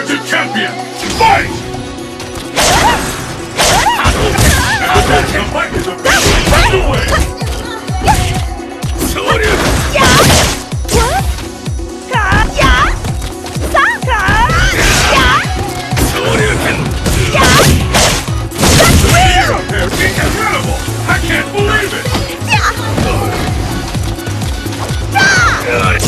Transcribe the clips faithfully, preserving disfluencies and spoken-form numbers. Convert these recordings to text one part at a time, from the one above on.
emergent champion! Fight! Now that your fight is officially underway! Sonya! Up there, she's incredible! I can't believe it! Fireworks!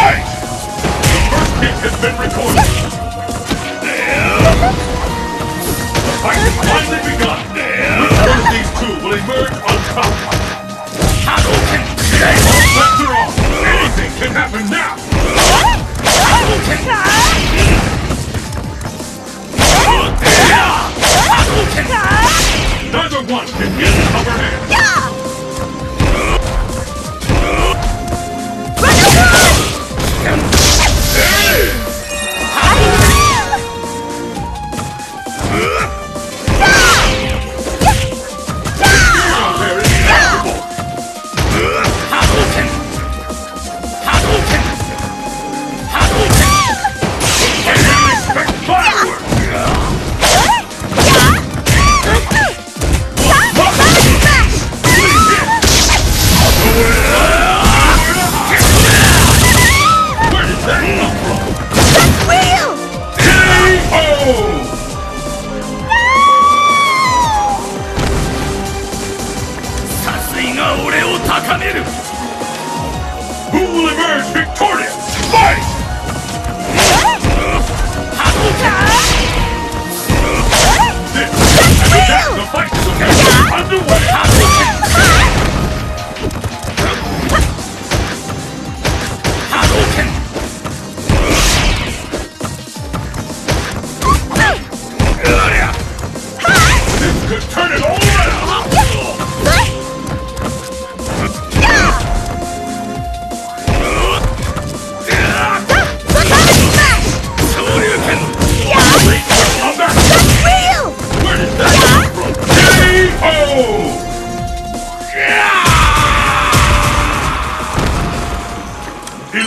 Yeah. める Who will emerge victorious? Fight! This is an attack. The fight is okay. Underway. Hadouken. This could turn it all around.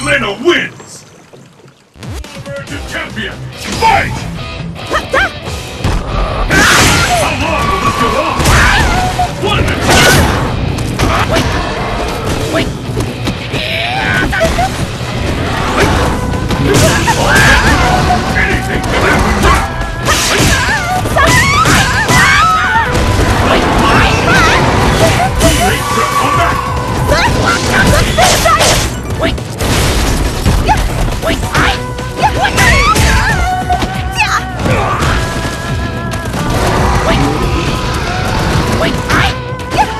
Elena wins! Emerging champion, fight! How long will this go on? One minute! Wait! Wait! Anything can happen! Wait! Wait! Wait, I... Yeah, wait, I... Yeah. Wait. Wait, I... Yeah.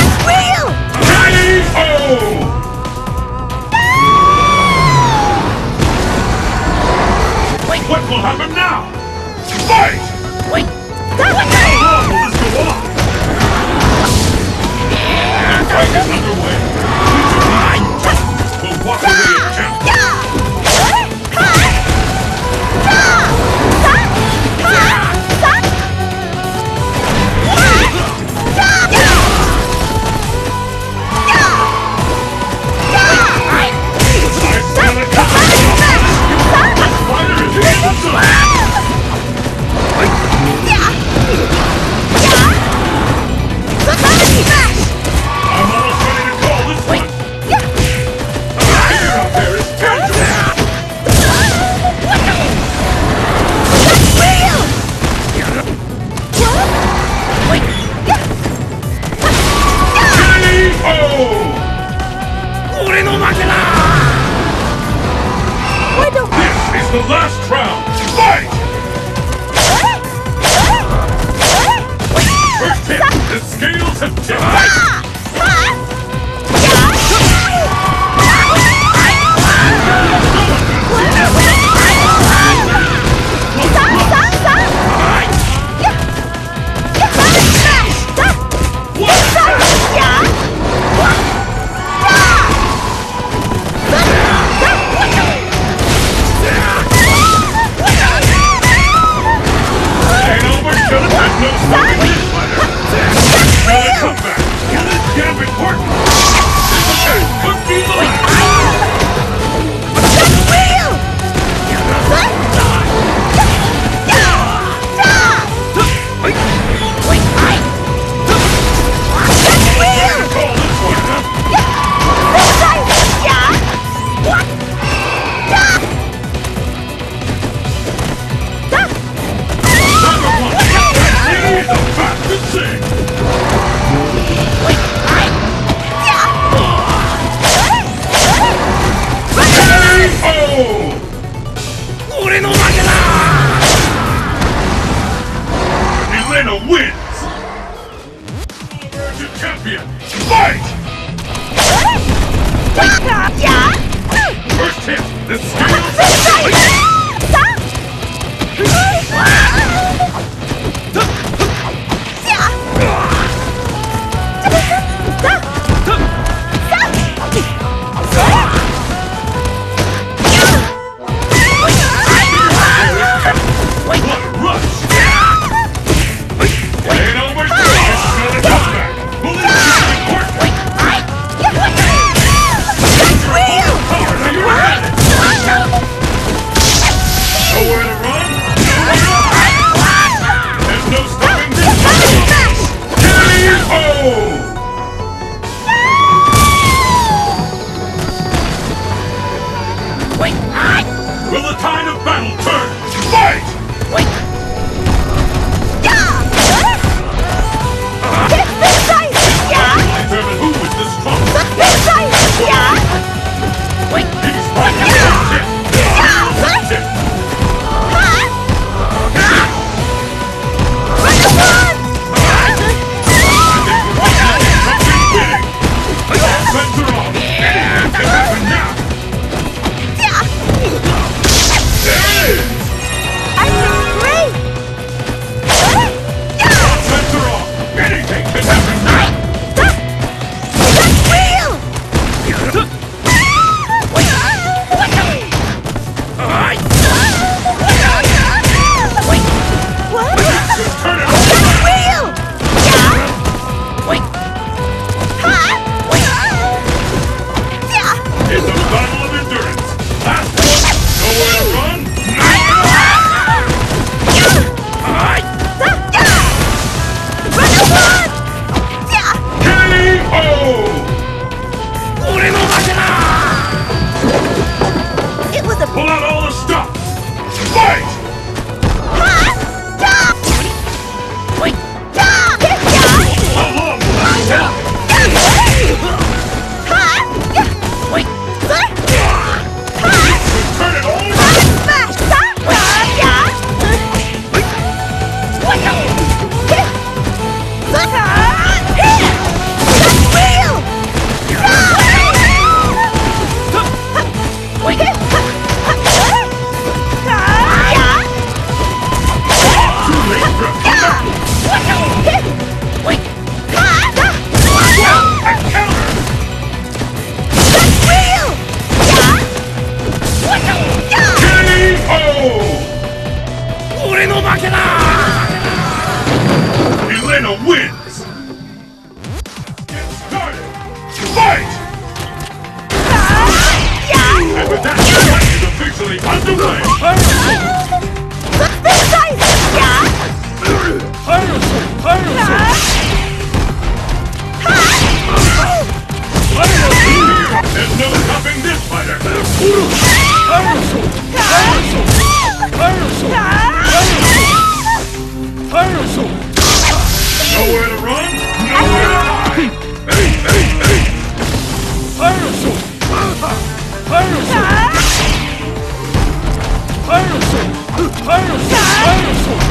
That's real! K O! Wait. What will happen now? Fight! Wait. That was it! How long will this go on? The fight is underway. We will walk away. The last round, fight! First hit, the scales have tipped! Wait, Nowhere to run, nowhere to hide! Hey, hey, hey! Fire assault! Fire assault! Fire assault! Fire assault! Fire assault!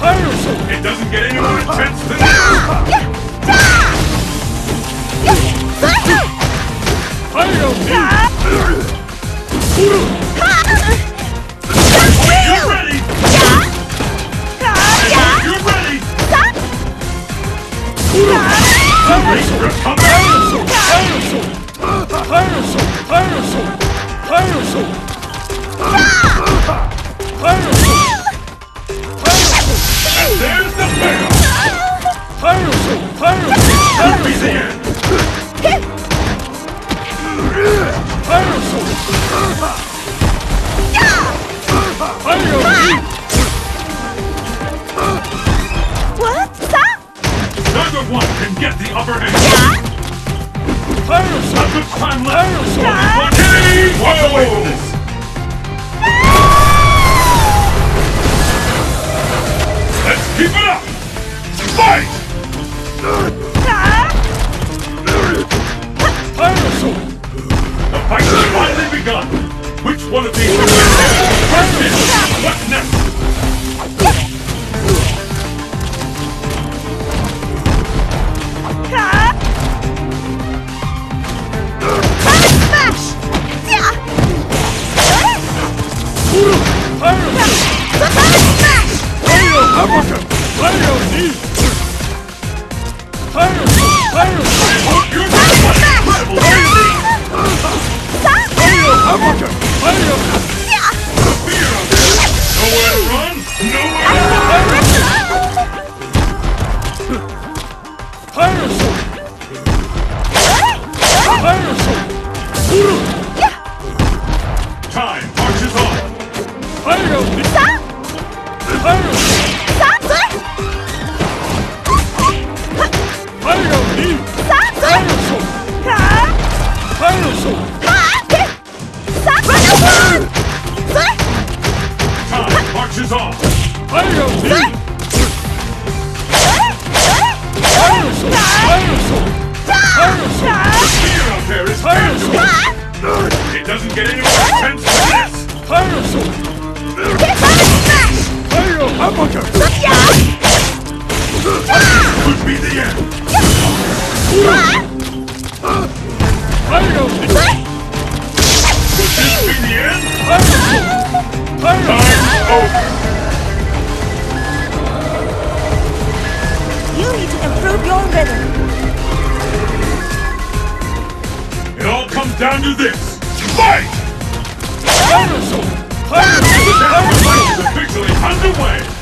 Fire assault! It doesn't get any more intense than that! Fire! You're ready! Underway!